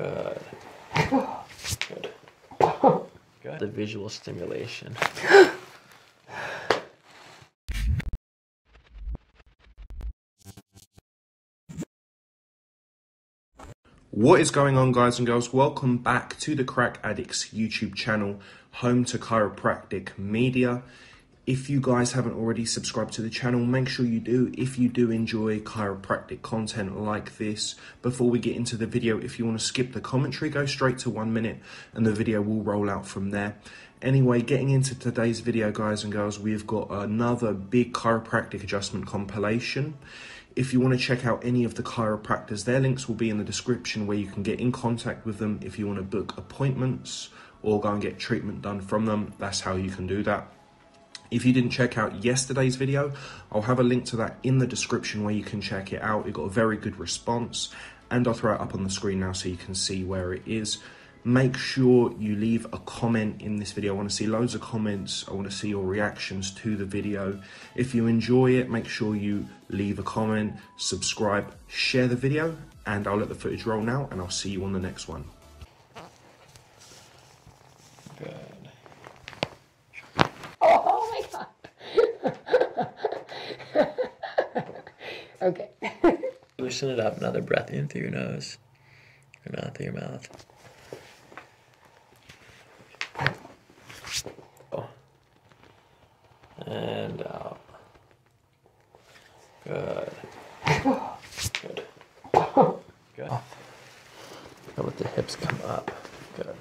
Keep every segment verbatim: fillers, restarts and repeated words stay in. Good. Good. Good. The visual stimulation. What is going on, guys and girls? Welcome back to the Crack Addicts YouTube channel, home to chiropractic media. If you guys haven't already subscribed to the channel, make sure you do. If you do enjoy chiropractic content like this, before we get into the video, if you want to skip the commentary, go straight to one minute and the video will roll out from there. Anyway, getting into today's video, guys and girls, we've got another big chiropractic adjustment compilation. If you want to check out any of the chiropractors, their links will be in the description where you can get in contact with them if you want to book appointments or go and get treatment done from them. That's how you can do that. If you didn't check out yesterday's video, I'll have a link to that in the description where you can check it out. It got a very good response, and I'll throw it up on the screen now so you can see where it is. Make sure you leave a comment in this video. I want to see loads of comments. I want to see your reactions to the video. If you enjoy it, make sure you leave a comment, subscribe, share the video, and I'll let the footage roll now, and I'll see you on the next one. Good. Oh my God. Okay. Loosen it up, another breath in through your nose and out through your mouth. And out. Good. Good. Good. Now let the hips come up. Good.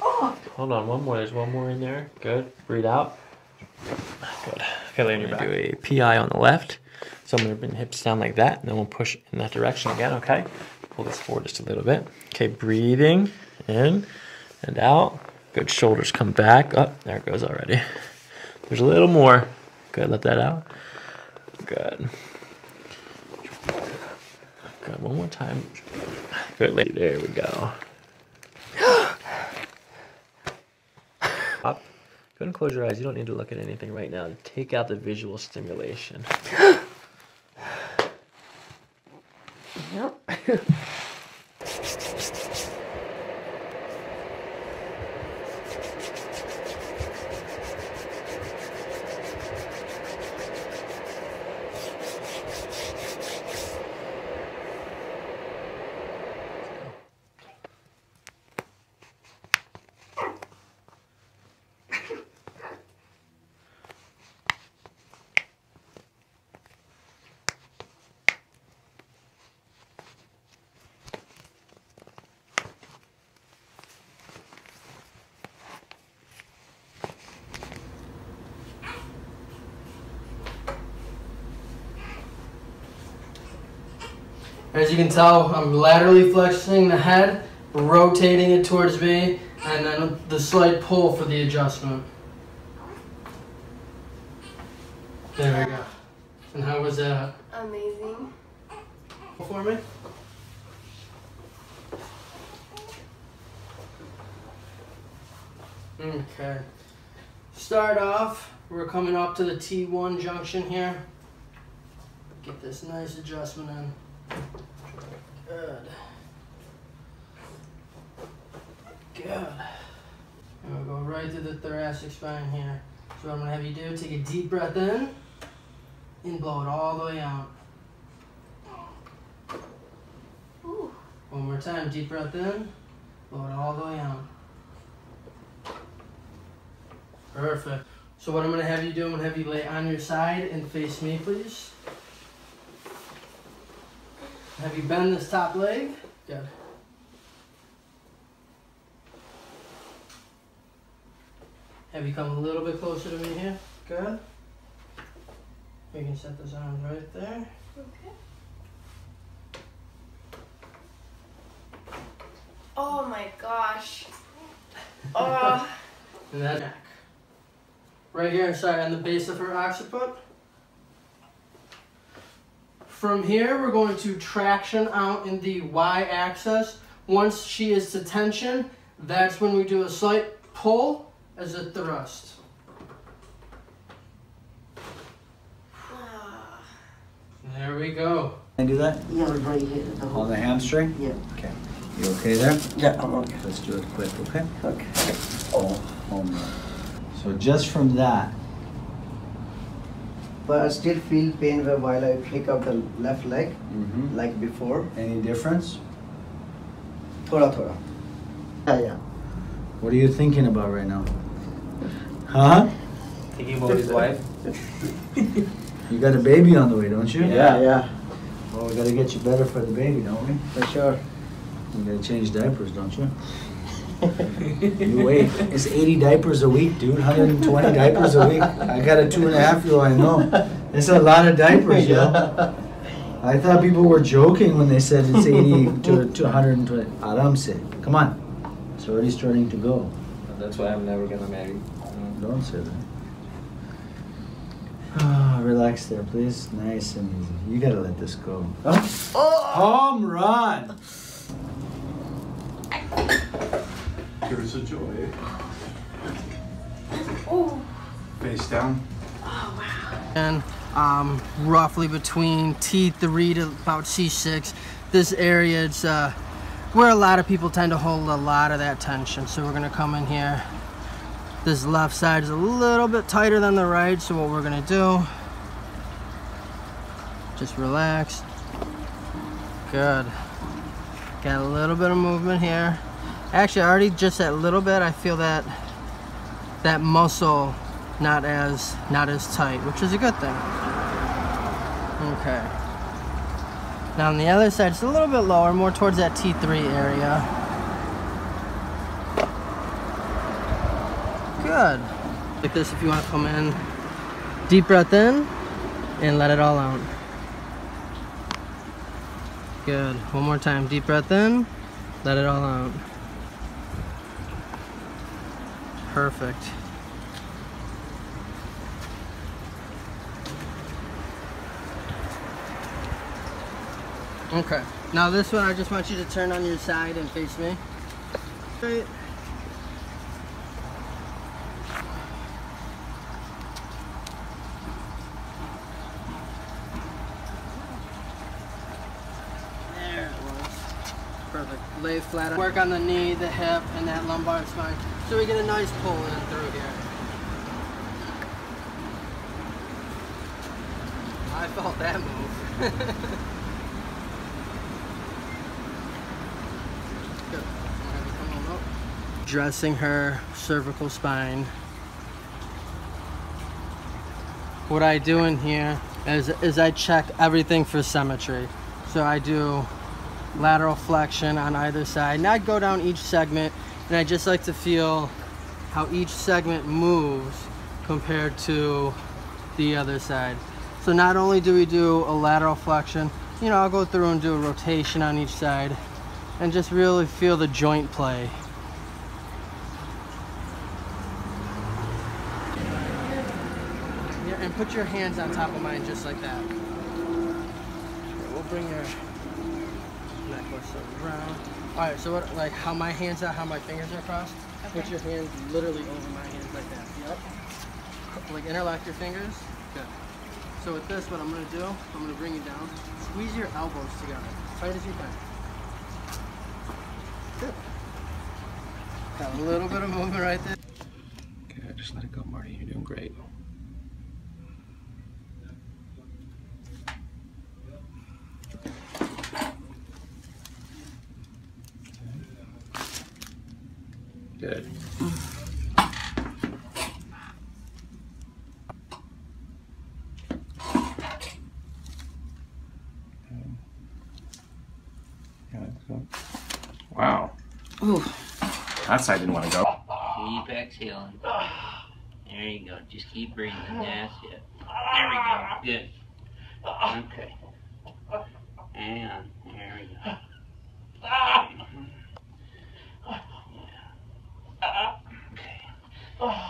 Hold on, one more. There's one more in there. Good. Breathe out. Good. Okay, lay on your back. Do a P I on the left. So I'm going to bring the hips down like that, and then we'll push in that direction again, okay? Pull this forward just a little bit. Okay, breathing in and out. Good, shoulders come back. Oh, there it goes already. There's a little more. Good, let that out. Good. Good, one more time. Good, there we go. Up. Go ahead and close your eyes. You don't need to look at anything right now. Take out the visual stimulation. Yep. As you can tell, I'm laterally flexing the head, rotating it towards me, and then the slight pull for the adjustment. There we go. And how was that? Amazing. For me? Okay. Start off, we're coming up to the T one junction here. Get this nice adjustment in. Good. Good. And we'll go right through the thoracic spine here. So what I'm going to have you do, take a deep breath in and blow it all the way out. Ooh. One more time, deep breath in, blow it all the way out. Perfect. So what I'm going to have you do, I'm going to have you lay on your side and face me, please. Have you bend this top leg? Good. Have you come a little bit closer to me here? Good. We can set those arms right there. Okay. Oh my gosh. Oh. And that neck. Right here, sorry, on the base of her occiput. From here, we're going to traction out in the Y-axis. Once she is to tension, that's when we do a slight pull as a thrust. There we go. Can I do that? Yeah, right here. The whole on the hamstring? Yeah. Okay. You okay there? Yeah, I'm okay. Let's do it quick, okay? Okay. Oh, home run. So just from that. But I still feel pain while I flick up the left leg, mm-hmm. like before. Any difference? Thoda thoda. Yeah, yeah. What are you thinking about right now? Huh? Thinking about his wife. You got a baby on the way, don't you? Yeah, yeah. Well, we gotta get you better for the baby, don't we? For sure. You gotta change diapers, don't you? You wait. It's eighty diapers a week, dude. one hundred twenty diapers a week. I got a two and a half year old, I know. It's a lot of diapers, yo. Yeah. I thought people were joking when they said it's eighty to one hundred twenty. Aram se. Come on. It's already starting to go. That's why I'm never gonna marry. Don't say that. Ah, relax there, please. Nice and easy. You gotta let this go. Oh! Oh. Home run! Here's a joy. Oh. Face down. Oh, wow. And um, roughly between T three to about C six, this area is uh, where a lot of people tend to hold a lot of that tension. So we're gonna come in here. This left side is a little bit tighter than the right, so what we're gonna do, just relax. Good. Got a little bit of movement here. Actually, already just that little bit, I feel that that muscle not as not as tight, which is a good thing. Okay. Now on the other side, it's a little bit lower, more towards that T three area. Good. Like this, if you want to come in. Deep breath in and let it all out. Good. One more time. Deep breath in, let it all out. Perfect. Okay. Now this one, I just want you to turn on your side and face me. Straight. Perfect. Lay flat. Work on the knee, the hip, and that lumbar spine. So we get a nice pull in through here. I felt that move. Good. Come on up. Dressing her cervical spine. What I do in here is is I check everything for symmetry. So I do lateral flexion on either side, and I'd go down each segment, and I just like to feel how each segment moves compared to the other side. So not only do we do a lateral flexion, you know, I'll go through and do a rotation on each side and just really feel the joint play. Yeah, and put your hands on top of mine just like that. We'll bring your around. All right, so what, like how my hands are, how my fingers are crossed? Okay. Put your hands literally over my hands like that. Yep. Like interlock your fingers. Good. So with this, what I'm gonna do, I'm gonna bring you down. Squeeze your elbows together, tight as you can. Good. Got a little bit of movement right there. Okay, just let it go, Marty. You're doing great. Good. Wow. Ooh. That side didn't want to go. Keep exhaling. There you go. Just keep breathing. That's it. There we go. Good. Okay. Hang on. There we go.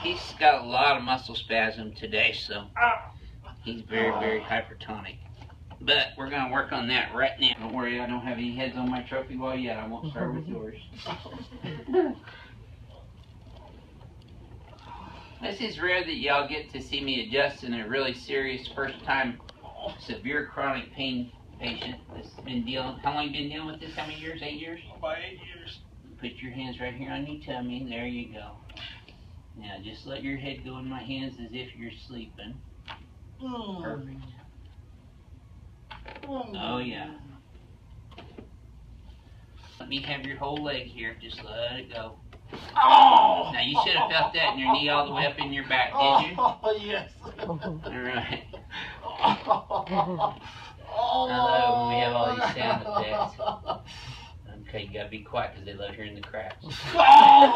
He's got a lot of muscle spasm today, so he's very, very hypertonic. But we're going to work on that right now. Don't worry, I don't have any heads on my trophy wall yet. I won't start with yours. This is rare that y'all get to see me adjust in a really serious first-time severe chronic pain patient that's been dealing, how long you been dealing with this? How many years? Eight years? About eight years. Put your hands right here on your tummy. There you go. Now just let your head go in my hands as if you're sleeping. Oh. Perfect. Oh. Oh yeah. Let me have your whole leg here. Just let it go. Oh! Now you should have felt that in your knee all the way up in your back, did you? Oh yes. All right. Oh. I love when we have all these sound effects. Okay, you gotta be quiet because they love hearing the cracks. Oh.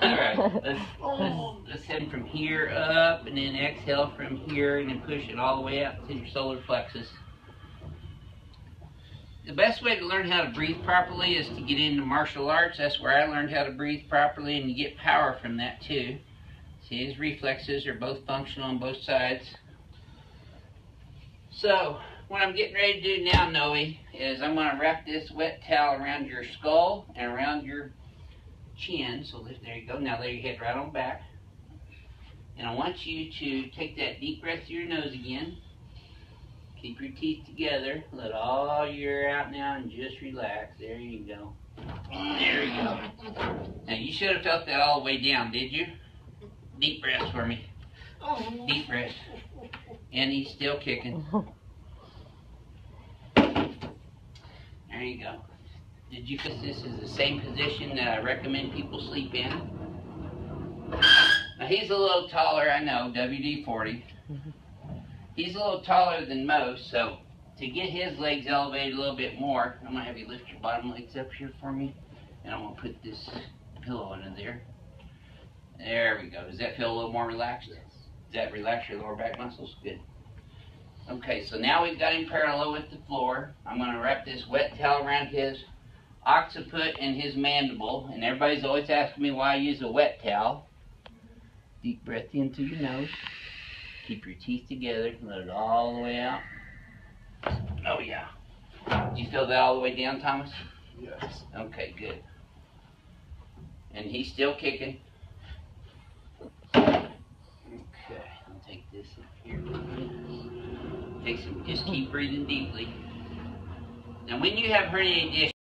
All right. Let's, let's, let's head from here up, and then exhale from here, and then push it all the way up to your solar plexus. The best way to learn how to breathe properly is to get into martial arts. That's where I learned how to breathe properly, and you get power from that too. See, his reflexes are both functional on both sides. So, what I'm getting ready to do now, Noe, is I'm going to wrap this wet towel around your skull and around your chin. So there you go. Now lay your head right on back. And I want you to take that deep breath through your nose again. Keep your teeth together. Let all your out now and just relax. There you go. There you go. Now you should have felt that all the way down, did you? Deep breaths for me. Deep breaths. And he's still kicking. There you go. Did you feel this is the same position that I recommend people sleep in? Now he's a little taller, I know, W D forty. He's a little taller than most, so to get his legs elevated a little bit more, I'm going to have you lift your bottom legs up here for me, and I'm going to put this pillow under there. There we go. Does that feel a little more relaxed? Yes. Does that relax your lower back muscles? Good. Okay, so now we've got him parallel with the floor. I'm going to wrap this wet towel around his occiput and his mandible, and everybody's always asking me why I use a wet towel. Deep breath in through your nose. Keep your teeth together, let it all the way out. Oh yeah. Did you feel that all the way down, Thomas? Yes. Okay, good. And he's still kicking. Okay, I'll take this up here. Take some, just keep breathing deeply. Now when you have herniated discs,